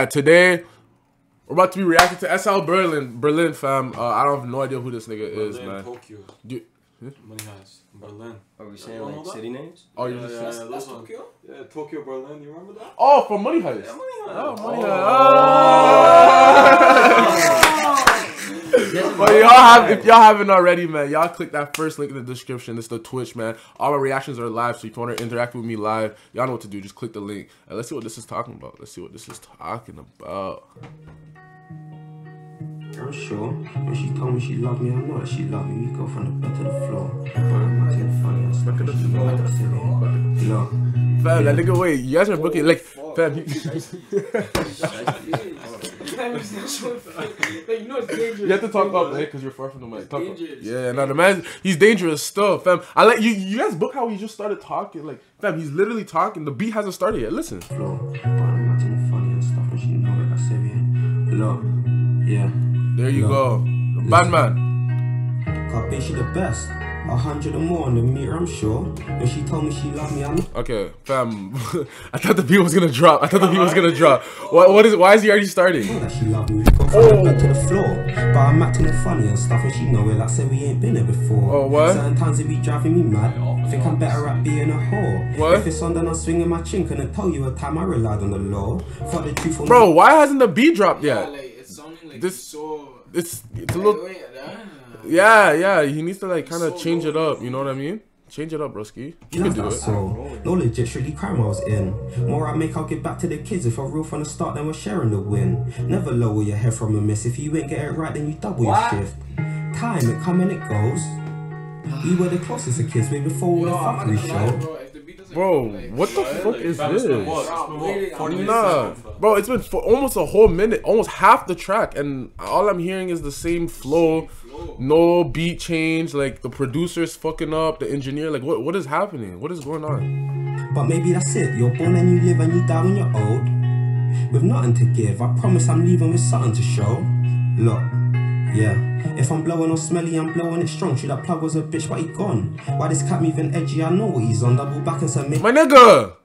that today we're about to be reacting to SL Berlin. Berlin, fam. I don't have no idea who this nigga is, man. Tokyo. Dude. Money House. Berlin. Are we saying like city names? Oh, you're just saying that's Tokyo? Yeah, Tokyo, Berlin. You remember that? Oh, from Money House. Yeah, Money House. Oh, Money House. But y'all have, if y'all haven't already, man, y'all click that first link in the description. It's the Twitch, man. All my reactions are live, so if you want to interact with me live, y'all know what to do. Just click the link. And let's see what this is talking about. Let's see what this is talking about. I'm sure when she told me she loved me, I know that she loved me. We go from the bed to the floor. But I'm not getting funny. I'm stuck in the floor. Fam, that nigga, wait. You guys are booking like, fam. You have to talk up, like, because you're far from the mic. Talk up. Yeah, no, the man, he's dangerous stuff, fam. I like you. You guys book how he just started talking, like, fam. He's literally talking. The beat hasn't started yet. Listen. But I'm not getting funny and stuff, and she know that I said it. Love, yeah. There you go. Batman. God, bitch, she the best. 100 or more on the meter, I'm sure. When she told me she loved me, I'm... Okay, fam. I thought the beat was going to drop. I thought the beat was going to drop. What is, why is he already starting? She loved me. Oh. Back to the floor. But I'm acting funny and stuff, and she know it. Like, say we ain't been there before. Oh, what? Certain times it be driving me mad. I think I'm better at being a whore. What? If it's on, then I'm swinging my chin. Can I tell you a time I relied on the law? For the truth. Bro, why hasn't the beat dropped yet? Like this, so it's a little, yeah. He needs to like kind of so change it up. You know what I mean? Change it up, broski. You can do it. So, no legit, surely crime I was in. More I make, I'll get back to the kids. If I'm real from the start, then we're sharing the win. Never lower your head from a miss. If you ain't get it right, then you double your shift. Time it come and it goes. We were the closest of kids, maybe before we were show. Bro, what the fuck is this? Nah, bro, it's been for almost a whole minute, almost half the track, and all I'm hearing is the same flow, no beat change. Like the producer's fucking up, the engineer. Like what is happening? What is going on? But maybe that's it. You're born and you live and you die when you're old, with nothing to give. I promise I'm leaving with something to show. Look. Yeah, if I'm blowing on smelly, I'm blowing it strong. Should that plug was a bitch, but he gone. Why this cat moving edgy? I know what he's on. Double back and submit. My nigga,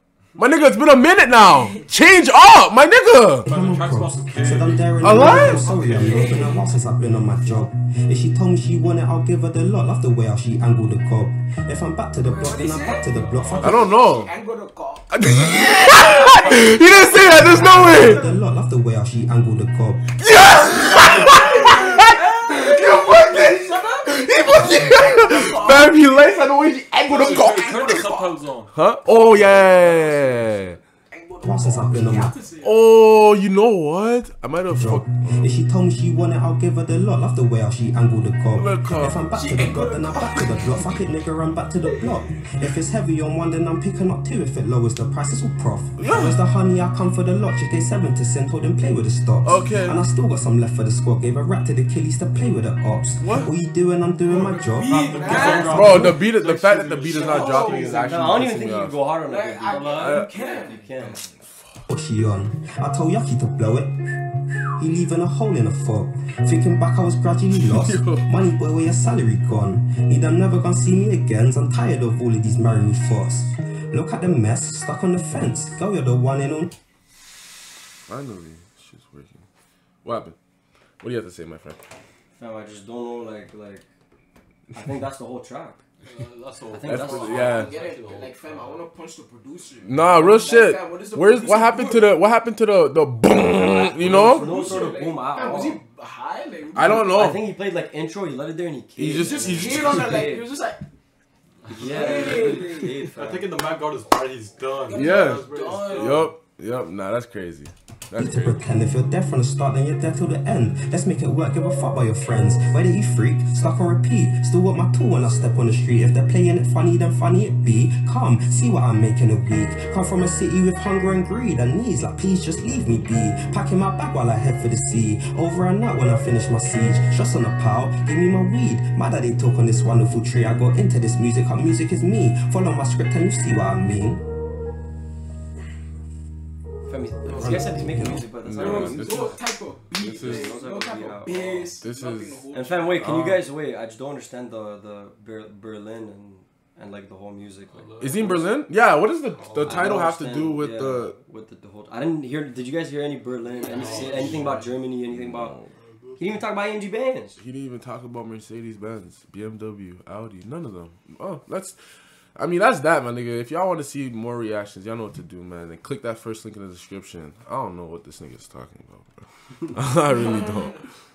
it's been a minute now. Change up, my nigga. I'm sorry, I'm not been a while since I've been on my job. If she told me she wanted, I'll give her the lot. Love the way how she angled the cob. If I'm back to the block, then I'm back to the block. I don't know. Angled the cob. He didn't say that. There's no way. The lot, love the way how she angled the cob. Yes. Fam, he likes the way he angled the cock. Huh? Oh yeah. Oh, you know what? I might have fucked. If she told me she wanted, I'll give her the lot. Love the way how she angled the cock. If I'm back to the block, then I'm back to the block. Fuck it, nigga, I'm back to the block. If it's heavy on one, then I'm picking up two. If it lowers the price, it's all prof. Where's the honey? I come for the lot. She gave 7 to 10, told him play with the stocks. Okay. And I still got some left for the squad. Gave a rap to the killies to play with the ops. What are you doing? I'm doing my job. Bro, the beat, the fact that the beat is not dropping is actually. I don't even think you can go hard on that. You can. You can. What's she on? I told Yucky to blow it. He leaving a hole in the fog. Thinking back, I was gradually lost. Money boy, where your salary gone? Need them never gonna see me again. I'm tired of all of these marrying thoughts. Look at the mess, stuck on the fence. Girl, you're the one and all. Finally, she's working. What happened? What do you have to say, my friend? Fam, I just don't know. Like, I think that's the whole track. Nah, real shit. What happened to the what happened to the boom? You know? No sort of boom out. Was he high? Like, I don't know. I think he played like intro. He let it there and he came. He just on it. Like, he was just like. Yeah. I think in the back got his part. He's done. Yeah. Yup. Yup. Nah, that's crazy. That's to pretend if you're dead from the start, then you're dead till the end. Let's make it work, give a fuck by your friends. Where did you freak? Stuck on repeat. Still want my tool when I step on the street. If they're playing it funny, then funny it be. Come, see what I'm making a week. Come from a city with hunger and greed and knees. Like, please just leave me be. Packing my bag while I head for the sea. Over and out when I finish my siege. Shots on the pile, give me my weed. Mad that they talk on this wonderful tree. I got into this music, how music is me. Follow my script and you see what I mean. He said he's making music, but that's no type of bass. And fam, wait, can you guys wait? I just don't understand the Berlin and and like the whole music. Like, is he in Berlin? Yeah. What does the title have to do with the whole? I didn't hear. Did you guys hear any Berlin? Anything about Germany? Anything about? He didn't even talk about AMG bands. He didn't even talk about Mercedes Benz, BMW, Audi. None of them. Oh, that's. I mean, that's that, my nigga. If y'all want to see more reactions, y'all know what to do, man. And click that first link in the description. I don't know what this nigga's talking about, bro. I really don't.